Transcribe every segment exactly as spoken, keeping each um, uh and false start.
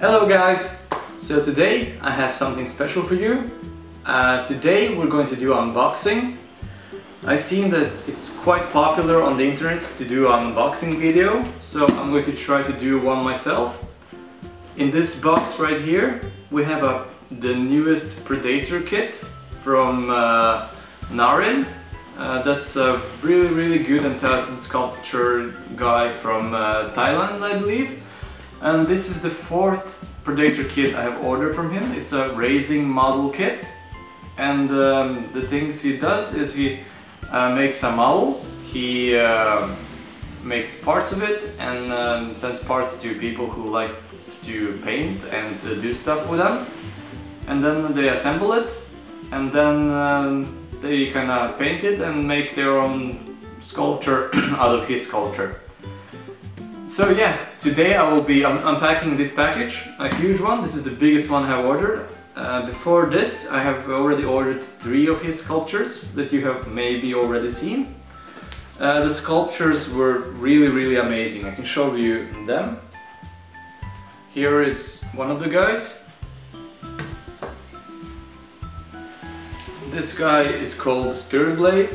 Hello guys! So today I have something special for you. Uh, today we're going to do unboxing. I've seen that it's quite popular on the internet to do an unboxing video, so I'm going to try to do one myself. In this box right here we have a, the newest Predator kit from uh, Narin. Uh, that's a really really good and talented sculpture guy from uh, Thailand, I believe. And this is the fourth Predator kit I have ordered from him. It's a raising model kit. And um, the things he does is he uh, makes a model, he uh, makes parts of it and um, sends parts to people who like to paint and to do stuff with them. And then they assemble it and then um, they kind of paint it and make their own sculpture out of his sculpture. So yeah, today I will be un unpacking this package, a huge one. This is the biggest one I have ordered. Uh, before this I have already ordered three of his sculptures that you have maybe already seen. Uh, the sculptures were really really amazing. I can show you them. Here is one of the guys. This guy is called Spirit Blade.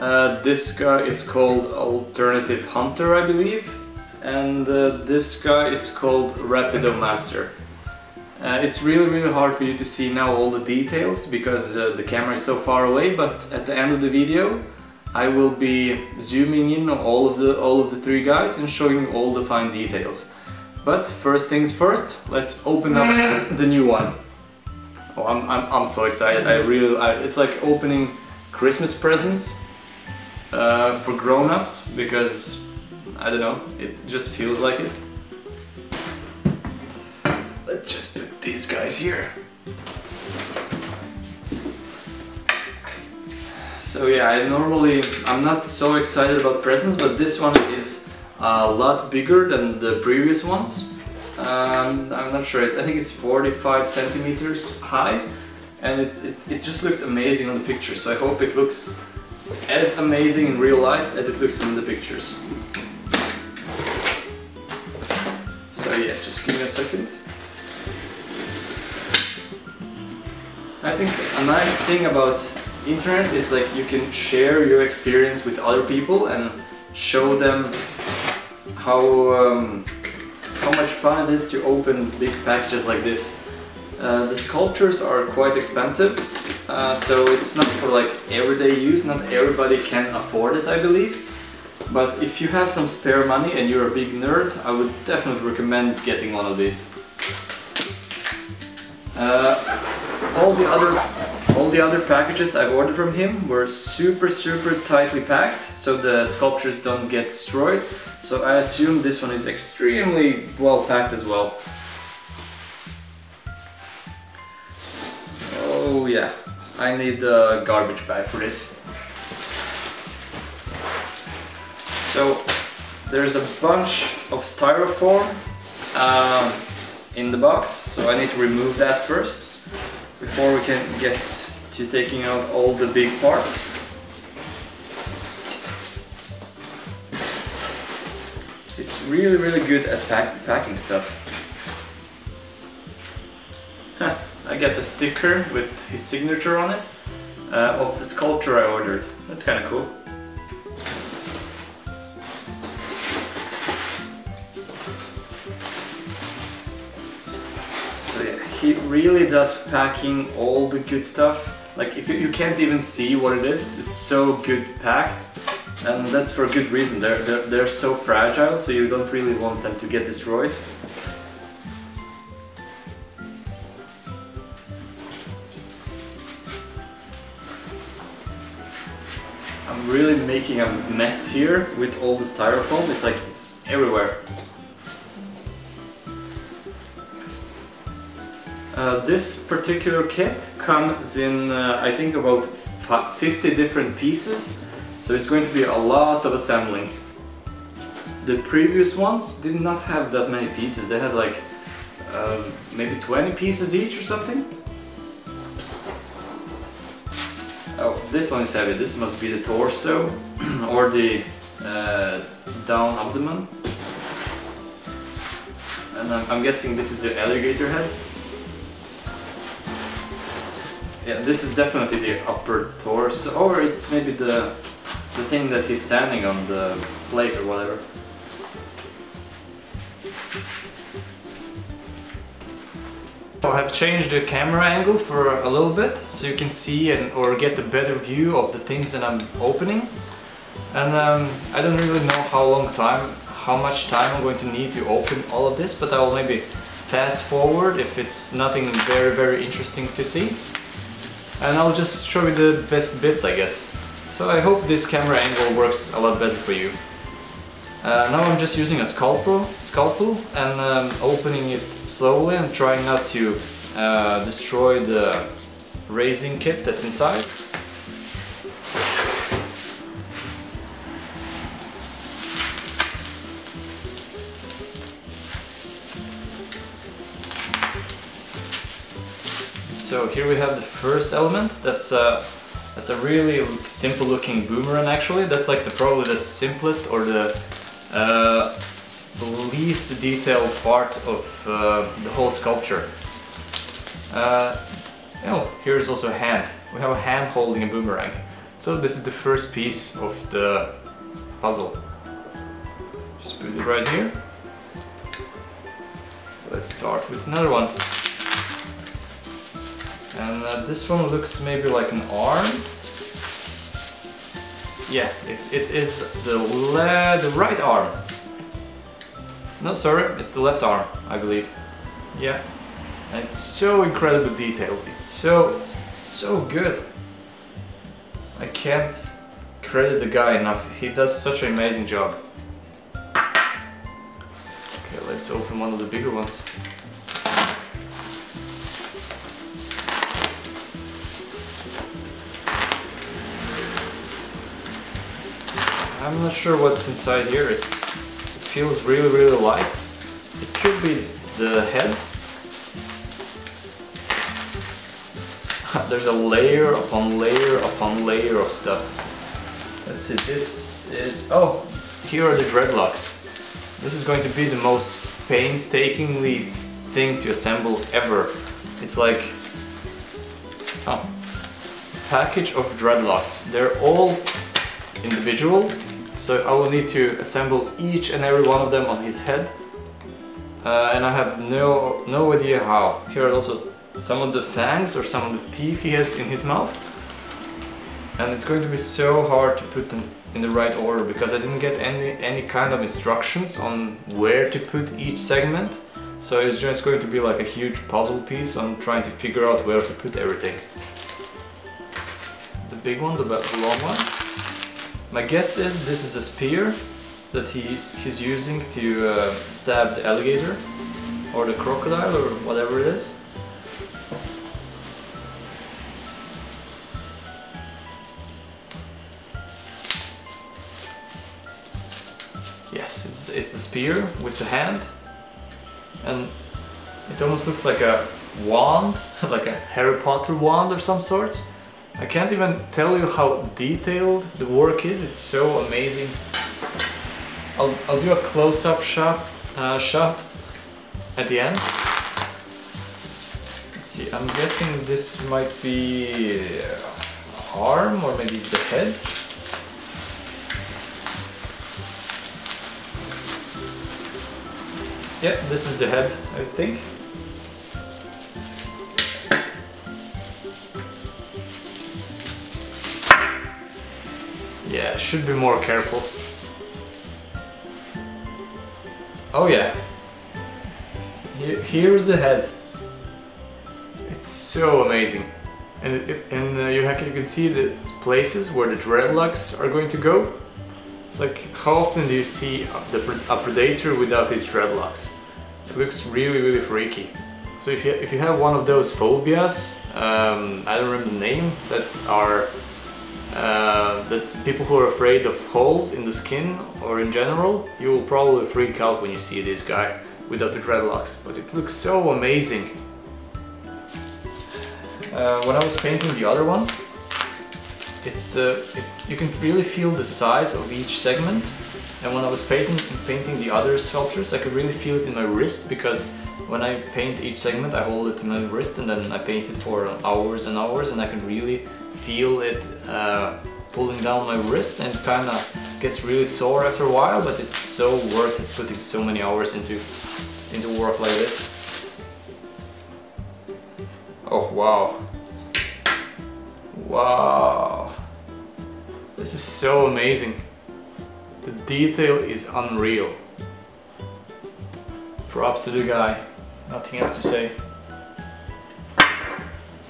Uh, this guy is called Alternative Hunter, I believe. And uh, this guy is called Rapido Master. Uh, it's really really hard for you to see now all the details because uh, the camera is so far away, but at the end of the video I will be zooming in on all of the all of the three guys and showing you all the fine details. But first things first, let's open up the new one. Oh, I'm, I'm, I'm so excited. I really I, it's like opening Christmas presents uh, for grown-ups, because I don't know, it just feels like it. Let's just put these guys here. So yeah, I normally, I'm not so excited about presents, but this one is a lot bigger than the previous ones. Um, I'm not sure, I think it's forty-five centimeters high, and it, it, it just looked amazing on the picture, so I hope it looks as amazing in real life as it looks in the pictures. So yeah, just give me a second. I think a nice thing about internet is like you can share your experience with other people and show them how um, how much fun it is to open big packages like this. Uh, the sculptures are quite expensive, uh, so it's not for like everyday use. Not everybody can afford it, I believe. But if you have some spare money and you're a big nerd, I would definitely recommend getting one of these. Uh, all the other, all the other packages I've ordered from him were super, super tightly packed, so the sculptures don't get destroyed. So I assume this one is extremely well packed as well. Oh yeah, I need a garbage bag for this. So there's a bunch of styrofoam um, in the box, so I need to remove that first before we can get to taking out all the big parts. It's really really good at pack packing stuff. Huh, I got a sticker with his signature on it uh, of the sculpture I ordered. That's kind of cool. He really does packing all the good stuff. Like you, you can't even see what it is. It's so good packed, and that's for a good reason. They're, they're, they're so fragile, so you don't really want them to get destroyed. I'm really making a mess here with all the styrofoam. It's like it's everywhere. Uh, this particular kit comes in, uh, I think, about fifty different pieces, so it's going to be a lot of assembling. The previous ones did not have that many pieces. They had like uh, maybe twenty pieces each or something. Oh, this one is heavy. This must be the torso or the uh, down abdomen. and I'm, I'm guessing this is the alligator head. Yeah, this is definitely the upper torso, or it's maybe the the thing that he's standing on, the plate or whatever. So I've changed the camera angle for a little bit, so you can see and or get a better view of the things that I'm opening. And um, I don't really know how long time, how much time I'm going to need to open all of this, but I will maybe fast forward if it's nothing very very interesting to see. And I'll just show you the best bits, I guess. So I hope this camera angle works a lot better for you. Uh, now I'm just using a scalpel, scalpel and um, opening it slowly and trying not to uh, destroy the raising kit that's inside. So here we have the first element. That's a that's a really simple-looking boomerang. Actually, that's like the probably the simplest or the Uh, the least detailed part of uh, the whole sculpture. Uh, oh, here's also a hand. We have a hand holding a boomerang. So this is the first piece of the puzzle. Just put it right here. Let's start with another one. And uh, this one looks maybe like an arm. Yeah, it, it is the, le the right arm. No, sorry, it's the left arm, I believe. Yeah. And it's so incredibly detailed. It's so, it's so good. I can't credit the guy enough. He does such an amazing job. Okay, let's open one of the bigger ones. I'm not sure what's inside here. It's, it feels really, really light. It could be the head. There's a layer upon layer upon layer of stuff. Let's see, this is... Oh, here are the dreadlocks. This is going to be the most painstakingly thing to assemble ever. It's like... Oh. Package of dreadlocks. They're all individual. So I will need to assemble each and every one of them on his head, uh, and I have no no idea how. Here are also some of the fangs or some of the teeth he has in his mouth, and it's going to be so hard to put them in the right order because I didn't get any any kind of instructions on where to put each segment. So it's just going to be like a huge puzzle piece on trying to figure out where to put everything. The big one, the long one. My guess is this is a spear that he's, he's using to uh, stab the alligator or the crocodile or whatever it is. Yes, it's, it's the spear with the hand, and it almost looks like a wand, like a Harry Potter wand or some sort. I can't even tell you how detailed the work is. It's so amazing. I'll, I'll do a close-up shot, uh, shot at the end. Let's see, I'm guessing this might be uh, arm or maybe the head. Yeah, this is the head, I think. Yeah, should be more careful. Oh yeah. Here, here's the head. It's so amazing. And, it, and uh, you, you can see the places where the dreadlocks are going to go. It's like, how often do you see a, the, a predator without his dreadlocks? It looks really, really freaky. So if you, if you have one of those phobias, um, I don't remember the name, that are... Uh, that people who are afraid of holes in the skin or in general, you will probably freak out when you see this guy without the dreadlocks, but it looks so amazing. Uh, when I was painting the other ones, it, uh, it, you can really feel the size of each segment, And when I was painting, painting the other sculptures, I could really feel it in my wrist, because when I paint each segment, I hold it in my wrist and then I paint it for hours and hours, and I can really feel it uh, pulling down my wrist, and kind of gets really sore after a while, but it's so worth it putting so many hours into, into work like this. Oh wow. Wow. This is so amazing. The detail is unreal. Props to the guy. Nothing else to say.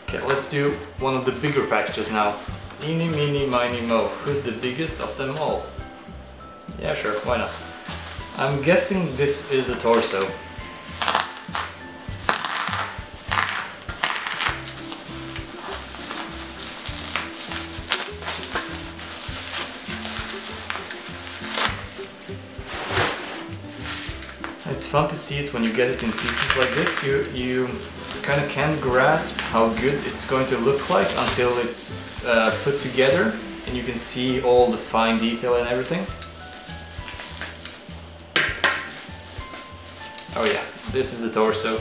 Okay, let's do one of the bigger packages now. Eeny, meeny, miny, mo. Who's the biggest of them all? Yeah, sure, why not? I'm guessing this is a torso. It's fun to see it when you get it in pieces like this. You you kind of can't grasp how good it's going to look like until it's uh, put together and you can see all the fine detail and everything. Oh yeah, this is the torso.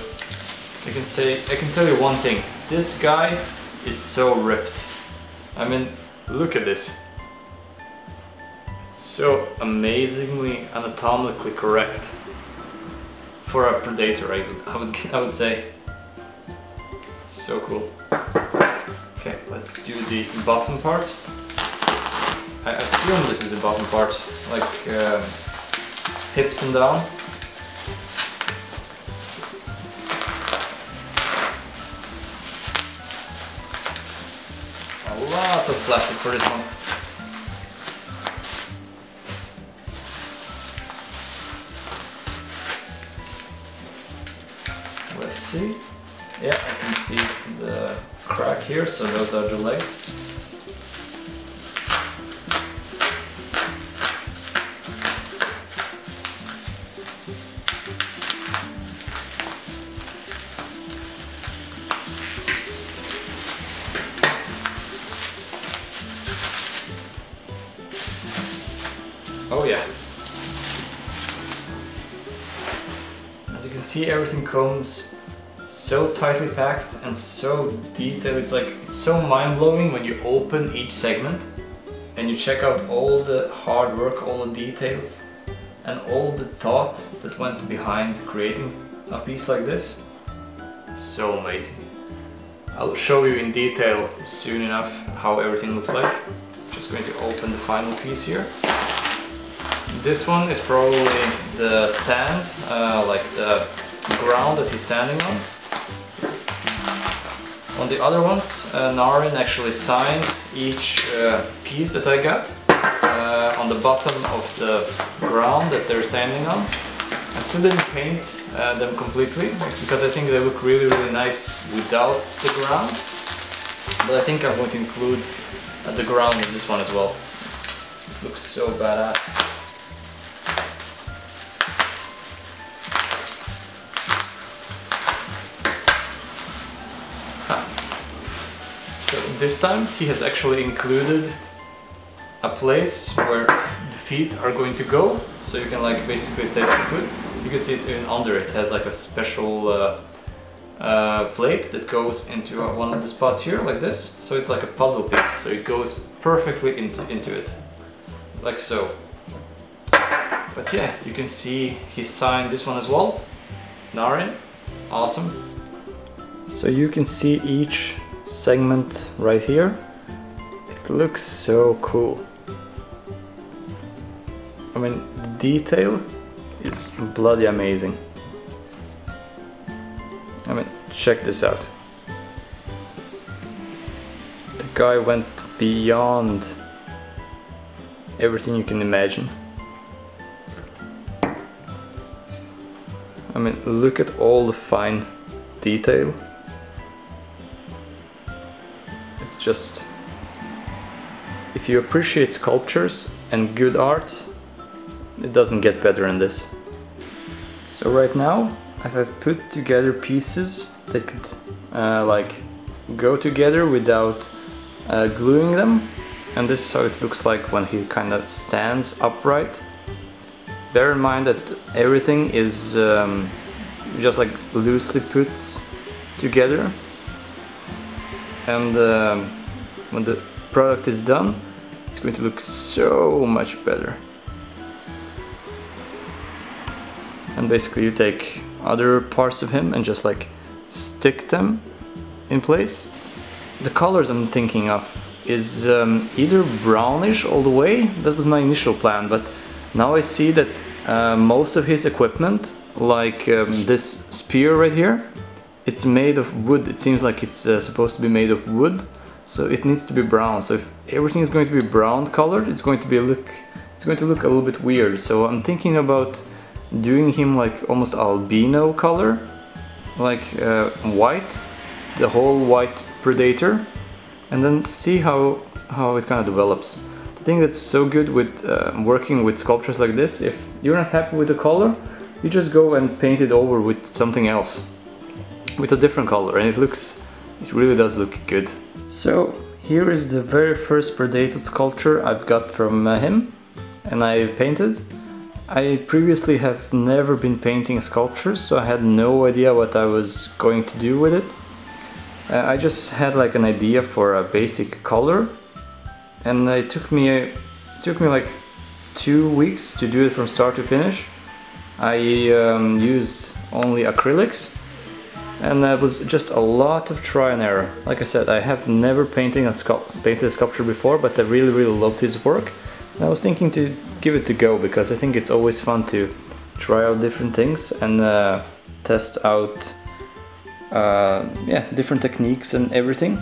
I can say I can tell you one thing. This guy is so ripped. I mean, look at this. It's so amazingly anatomically correct. For a predator, I would, I would, I would say. It's so cool. Okay, let's do the bottom part. I assume this is the bottom part, like uh, hips and down. A lot of plastic for this one. See? Yeah, I can see the crack here, so those are the legs. Oh yeah. As you can see, everything comes so tightly packed and so detailed. It's like, it's so mind-blowing when you open each segment and you check out all the hard work, all the details and all the thought that went behind creating a piece like this. So amazing. I'll show you in detail soon enough how everything looks like. Just going to open the final piece here. This one is probably the stand, uh, like the ground that he's standing on. On the other ones, uh, Narin actually signed each uh, piece that I got uh, on the bottom of the ground that they're standing on. I still didn't paint uh, them completely because I think they look really, really nice without the ground. But I think I'm going to include uh, the ground in this one as well. It looks so badass. This time he has actually included a place where the feet are going to go, so you can like basically take your foot. You can see it even under it has like a special uh, uh, plate that goes into one of the spots here like this. So it's like a puzzle piece, so it goes perfectly into, into it, like so. But yeah, you can see he signed this one as well. Narin, awesome. So you can see each segment right here. It looks so cool. I mean, the detail is bloody amazing. I mean, check this out. The guy went beyond everything you can imagine. I mean, look at all the fine detail. Just, if you appreciate sculptures and good art, it doesn't get better than this. So right now I have put together pieces that could uh, like go together without uh, gluing them, and this is how it looks like when he kind of stands upright. Bear in mind that everything is um, just like loosely put together, and uh, when the product is done, it's going to look so much better. And basically you take other parts of him and just like stick them in place. The colors I'm thinking of is um, either brownish all the way, that was my initial plan, but now I see that uh, most of his equipment, like um, this spear right here, it's made of wood. It seems like it's uh, supposed to be made of wood, so it needs to be brown. So if everything is going to be brown colored, it's going to be look, it's going to look a little bit weird. So I'm thinking about doing him like almost albino color, like uh, white, the whole white predator, and then see how how it kind of develops. The thing that's so good with uh, working with sculptures like this, if you're not happy with the color, you just go and paint it over with something else, with a different color, and it looks, it really does look good. So here is the very first predator sculpture I've got from uh, him, and I painted. I previously have never been painting sculptures, so I had no idea what I was going to do with it. Uh, I just had like an idea for a basic color, and it took me it took me like two weeks to do it from start to finish. I um, used only acrylics, and that was just a lot of try and error. Like I said, I have never painted a, sculpt painted a sculpture before, but I really really loved his work. I was thinking to give it a go, because I think it's always fun to try out different things and uh, test out uh, yeah, different techniques and everything.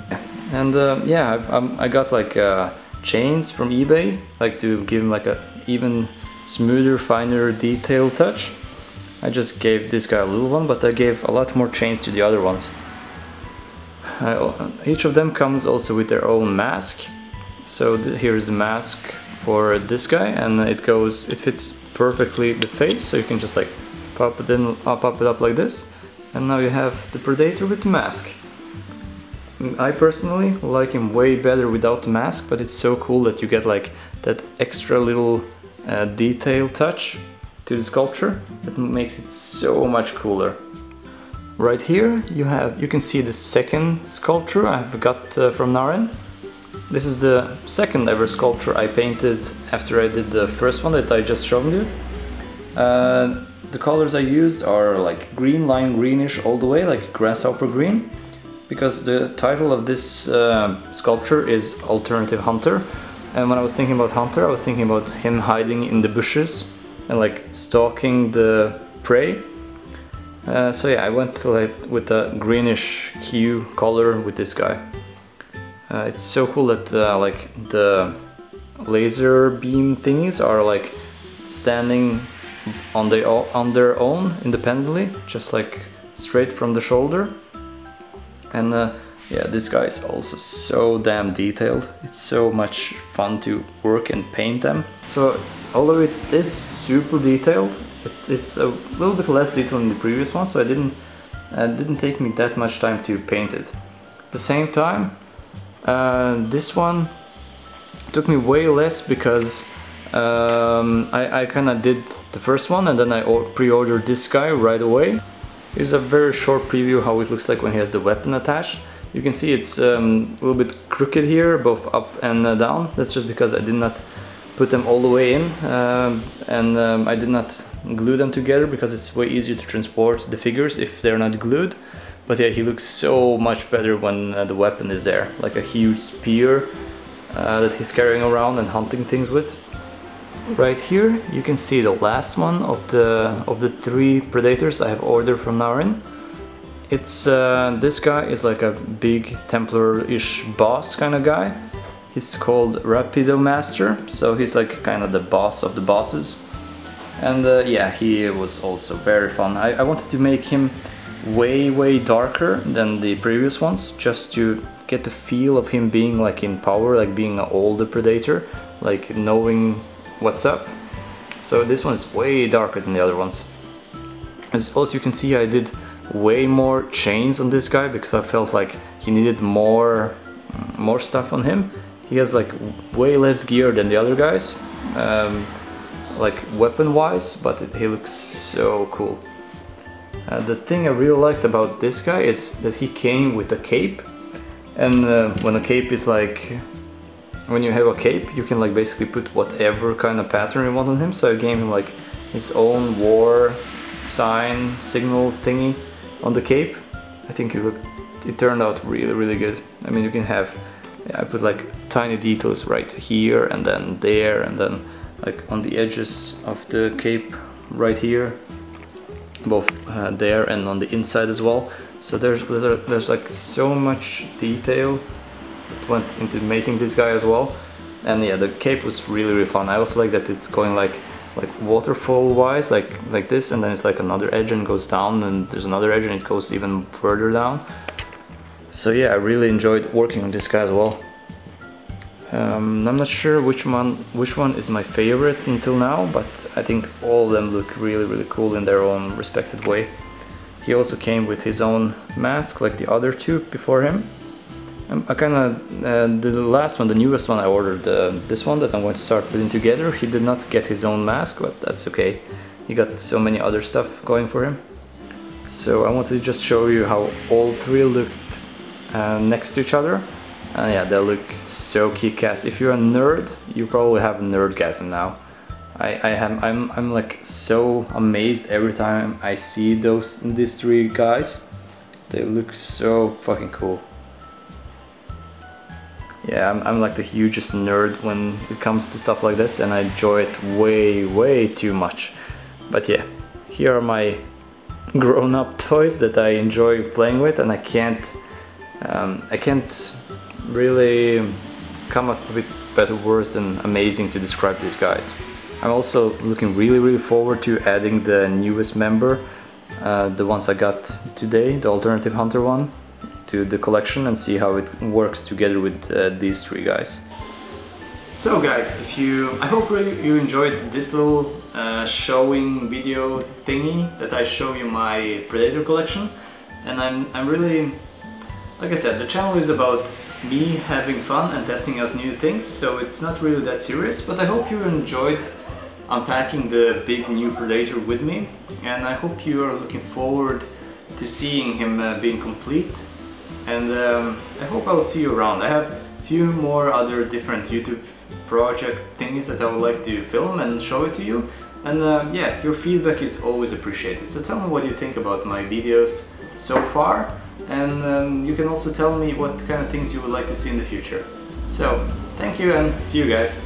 And uh, yeah, I, I got like uh, chains from eBay, like to give him like a even smoother, finer detail touch. I just gave this guy a little one, but I gave a lot more chains to the other ones. I, each of them comes also with their own mask. So the, here is the mask for this guy, and it goes, it fits perfectly the face, so you can just like pop it in, pop it up like this, and now you have the predator with the mask. I personally like him way better without the mask, but it's so cool that you get like that extra little uh, detail touch to the sculpture that makes it so much cooler. Right here you have, you can see the second sculpture I've got uh, from Narin. This is the second ever sculpture I painted after I did the first one that I just showed you. Uh, the colors I used are like green, lime greenish all the way, like grasshopper green, because the title of this uh, sculpture is Alternative Hunter, and when I was thinking about Hunter, I was thinking about him hiding in the bushes and like stalking the prey. Uh, so yeah, I went like with a greenish hue color with this guy. Uh, it's so cool that uh, like the laser beam thingies are like standing on, the, on their own independently, just like straight from the shoulder. And uh, yeah, this guy is also so damn detailed. It's so much fun to work and paint them. So although it is super detailed, it, it's a little bit less detailed than the previous one, so it didn't, uh, didn't take me that much time to paint it. At the same time, Uh, this one took me way less, because um, I, I kind of did the first one and then I pre-ordered this guy right away. Here's a very short preview how it looks like when he has the weapon attached. You can see it's um, a little bit crooked here, both up and uh, down. That's just because I did not put them all the way in, um, and um, I did not glue them together, because it's way easier to transport the figures if they're not glued. But yeah, he looks so much better when uh, the weapon is there, like a huge spear uh, that he's carrying around and hunting things with. Right here you can see the last one of the of the three predators I have ordered from Narin. It's uh, this guy is like a big Templar-ish boss kind of guy. He's called Rapido Master, so he's like kind of the boss of the bosses. And uh, yeah, he was also very fun. I, I wanted to make him way way darker than the previous ones, just to get the feel of him being like in power, like being an older predator, like knowing what's up. So this one is way darker than the other ones. As also you can see, I did way more chains on this guy, because I felt like he needed more more stuff on him. He has like way less gear than the other guys. um, like weapon-wise, but it, he looks so cool. Uh, the thing I really liked about this guy is that he came with a cape, and uh, when a cape is like, when you have a cape, you can like basically put whatever kind of pattern you want on him. So I gave him like his own war sign signal thingy on the cape. I think it looked, it turned out really, really good. I mean, you can have, I put like tiny details right here and then there and then like on the edges of the cape right here, both uh, there and on the inside as well. So there's, there's like so much detail that went into making this guy as well. And yeah, the cape was really, really fun. I also like that it's going like like waterfall wise, like like this, and then it's like another edge and goes down, and there's another edge and it goes even further down. So yeah, I really enjoyed working on this guy as well. Um, I'm not sure which one which one is my favorite until now, but I think all of them look really, really cool in their own respected way. He also came with his own mask, like the other two before him. Um, I kind of uh, the last one, the newest one I ordered, uh, this one that I'm going to start putting together. He did not get his own mask, but that's okay. He got so many other stuff going for him. So I wanted to just show you how all three looked uh, next to each other. And uh, yeah, they look so kick-ass. If you're a nerd, you probably have nerdgasm now. I, I am, I'm, I'm like so amazed every time I see those these three guys. They look so fucking cool. Yeah, I'm, I'm like the hugest nerd when it comes to stuff like this, and I enjoy it way, way too much. But yeah, here are my grown-up toys that I enjoy playing with, and I can't, um, I can't really come up with better words than amazing to describe these guys. I'm also looking really, really forward to adding the newest member, uh, the ones I got today, the Alternative Hunter one, to the collection and see how it works together with uh, these three guys. So guys, if you, I hope you enjoyed this little uh, showing video thingy that I show you my Predator collection, and I'm, I'm really, like I said, the channel is about me having fun and testing out new things, so it's not really that serious, but I hope you enjoyed unpacking the big new Predator with me, and I hope you are looking forward to seeing him uh, being complete, and um, I hope I'll see you around. I have a few more other different YouTube project things that I would like to film and show it to you, and uh, yeah, your feedback is always appreciated, so tell me what you think about my videos so far, and um, you can also tell me what kind of things you would like to see in the future. So, thank you and see you guys!